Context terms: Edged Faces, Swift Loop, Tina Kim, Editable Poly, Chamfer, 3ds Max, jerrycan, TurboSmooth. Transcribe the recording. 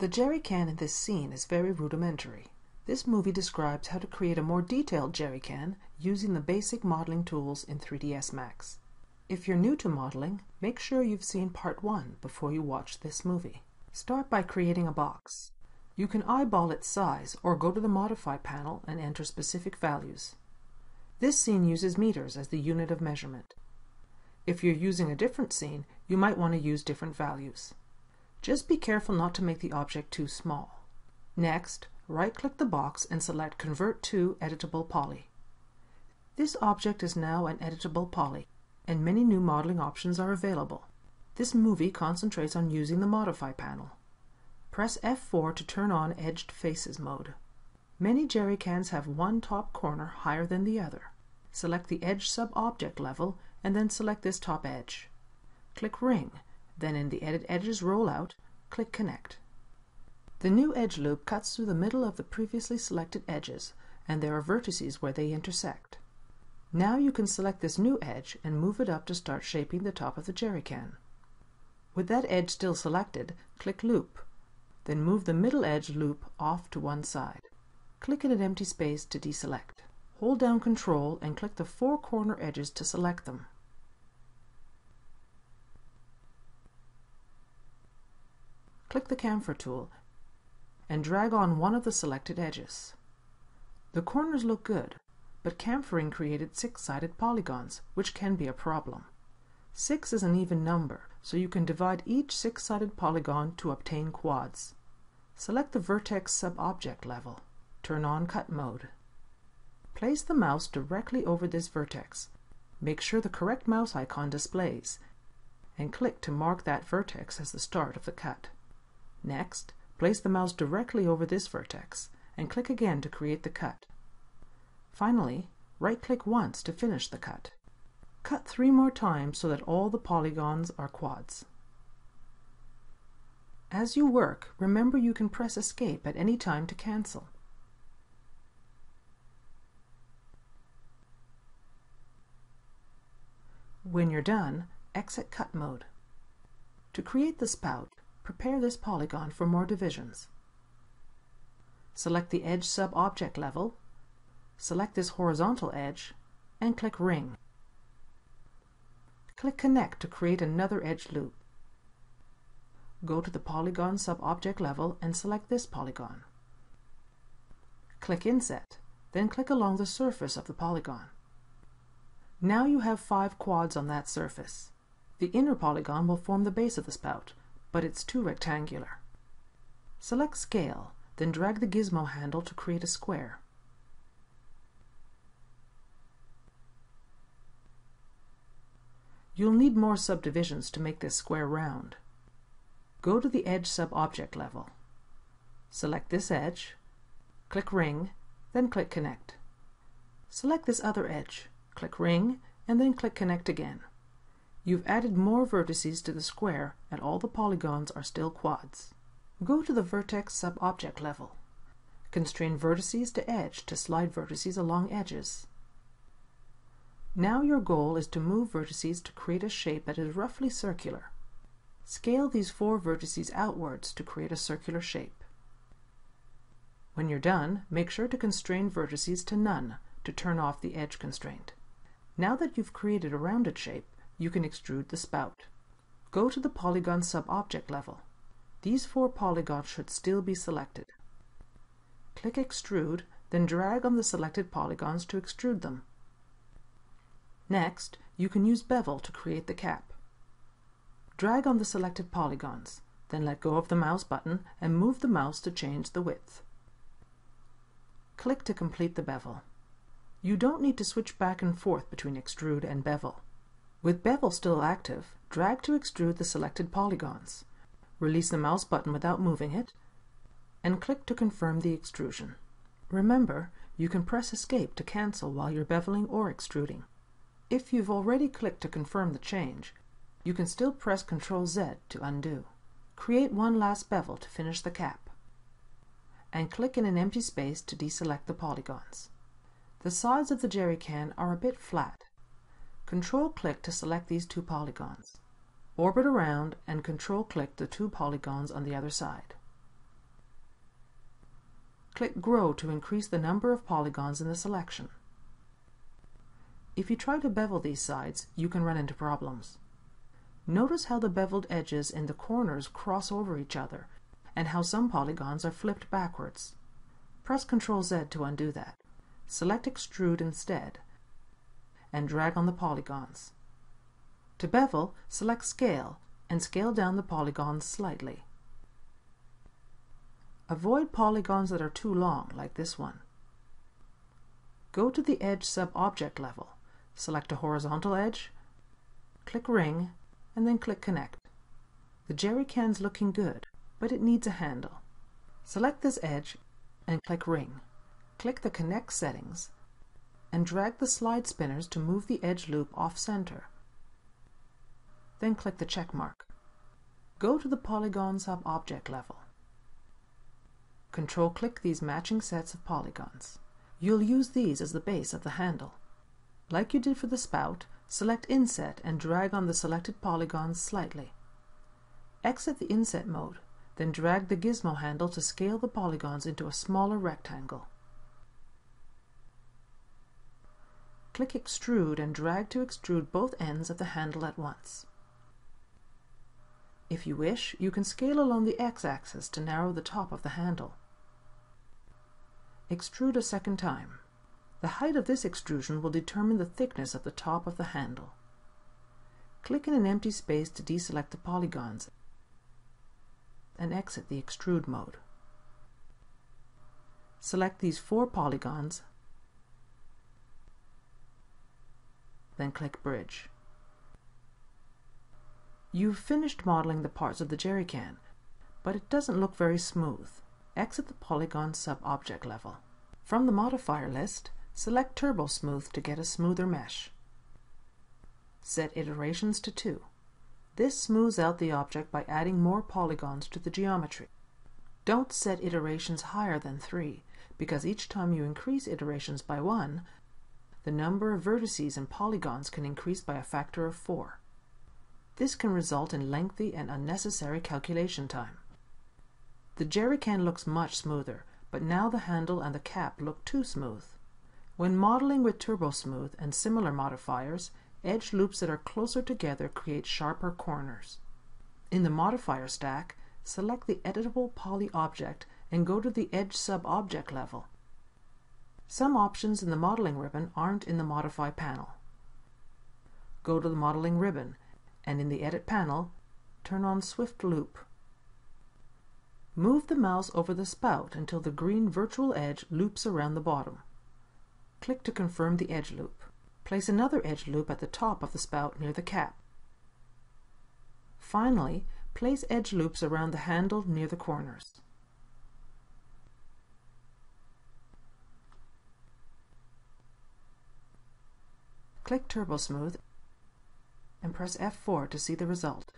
The jerrycan in this scene is very rudimentary. This movie describes how to create a more detailed jerrycan using the basic modeling tools in 3ds Max. If you're new to modeling, make sure you've seen part 1 before you watch this movie. Start by creating a box. You can eyeball its size or go to the Modify panel and enter specific values. This scene uses meters as the unit of measurement. If you're using a different scene, you might want to use different values. Just be careful not to make the object too small. Next, right-click the box and select Convert to Editable Poly. This object is now an editable poly, and many new modeling options are available. This movie concentrates on using the Modify panel. Press F4 to turn on Edged Faces mode. Many jerrycans have one top corner higher than the other. Select the edge sub-object level and then select this top edge. Click Ring, then in the Edit Edges rollout, click Connect. The new edge loop cuts through the middle of the previously selected edges, and there are vertices where they intersect. Now you can select this new edge and move it up to start shaping the top of the jerrycan. With that edge still selected, click Loop, then move the middle edge loop off to one side. Click in an empty space to deselect. Hold down Ctrl and click the four corner edges to select them. Click the Chamfer tool and drag on one of the selected edges. The corners look good, but chamfering created six-sided polygons, which can be a problem. 6 is an even number, so you can divide each six-sided polygon to obtain quads. Select the vertex sub-object level. Turn on Cut mode. Place the mouse directly over this vertex. Make sure the correct mouse icon displays, and click to mark that vertex as the start of the cut. Next, place the mouse directly over this vertex, and click again to create the cut. Finally, right-click once to finish the cut. Cut 3 more times so that all the polygons are quads. As you work, remember you can press Escape at any time to cancel. When you're done, exit Cut mode. To create the spout, prepare this polygon for more divisions. Select the Edge Sub-Object level, select this horizontal edge, and click Ring. Click Connect to create another edge loop. Go to the Polygon Sub-Object level and select this polygon. Click Inset, then click along the surface of the polygon. Now you have 5 quads on that surface. The inner polygon will form the base of the spout, but it's too rectangular. Select Scale, then drag the gizmo handle to create a square. You'll need more subdivisions to make this square round. Go to the Edge Sub-Object level. Select this edge, click Ring, then click Connect. Select this other edge. Click Ring, and then click Connect again. You've added more vertices to the square, and all the polygons are still quads. Go to the Vertex Sub-Object level. Constrain vertices to edge to slide vertices along edges. Now your goal is to move vertices to create a shape that is roughly circular. Scale these 4 vertices outwards to create a circular shape. When you're done, make sure to constrain vertices to none to turn off the edge constraint. Now that you've created a rounded shape, you can extrude the spout. Go to the Polygon Sub-Object level. These 4 polygons should still be selected. Click Extrude, then drag on the selected polygons to extrude them. Next, you can use Bevel to create the cap. Drag on the selected polygons, then let go of the mouse button and move the mouse to change the width. Click to complete the bevel. You don't need to switch back and forth between Extrude and Bevel. With Bevel still active, drag to extrude the selected polygons. Release the mouse button without moving it, and click to confirm the extrusion. Remember, you can press Escape to cancel while you're beveling or extruding. If you've already clicked to confirm the change, you can still press Ctrl-Z to undo. Create one last bevel to finish the cap, and click in an empty space to deselect the polygons. The sides of the jerrycan are a bit flat. Control-click to select these 2 polygons. Orbit around and Control-click the 2 polygons on the other side. Click Grow to increase the number of polygons in the selection. If you try to bevel these sides, you can run into problems. Notice how the beveled edges in the corners cross over each other, and how some polygons are flipped backwards. Press Ctrl-Z to undo that. Select Extrude instead, and drag on the polygons. To bevel, select Scale, and scale down the polygons slightly. Avoid polygons that are too long, like this one. Go to the Edge sub-object level. Select a horizontal edge, click Ring, and then click Connect. The jerrycan's looking good, but it needs a handle. Select this edge and click Ring. Click the Connect settings and drag the slide spinners to move the edge loop off-center. Then click the check mark. Go to the Polygon sub-object level. Control-click these matching sets of polygons. You'll use these as the base of the handle. Like you did for the spout, select Inset and drag on the selected polygons slightly. Exit the Inset mode, then drag the gizmo handle to scale the polygons into a smaller rectangle. Click Extrude and drag to extrude both ends of the handle at once. If you wish, you can scale along the x-axis to narrow the top of the handle. Extrude a second time. The height of this extrusion will determine the thickness of the top of the handle. Click in an empty space to deselect the polygons and exit the extrude mode. Select these 4 polygons, then click Bridge. You've finished modeling the parts of the jerrycan, but it doesn't look very smooth. Exit the Polygon sub-object level. From the modifier list, select TurboSmooth to get a smoother mesh. Set iterations to 2. This smooths out the object by adding more polygons to the geometry. Don't set iterations higher than 3, because each time you increase iterations by 1, the number of vertices and polygons can increase by a factor of 4. This can result in lengthy and unnecessary calculation time. The jerrycan looks much smoother, but now the handle and the cap look too smooth. When modeling with TurboSmooth and similar modifiers, edge loops that are closer together create sharper corners. In the modifier stack, select the Editable Poly object and go to the Edge sub-object level. Some options in the modeling ribbon aren't in the Modify panel. Go to the modeling ribbon, and in the Edit panel, turn on Swift Loop. Move the mouse over the spout until the green virtual edge loops around the bottom. Click to confirm the edge loop. Place another edge loop at the top of the spout near the cap. Finally, place edge loops around the handle near the corners. Click TurboSmooth and press F4 to see the result.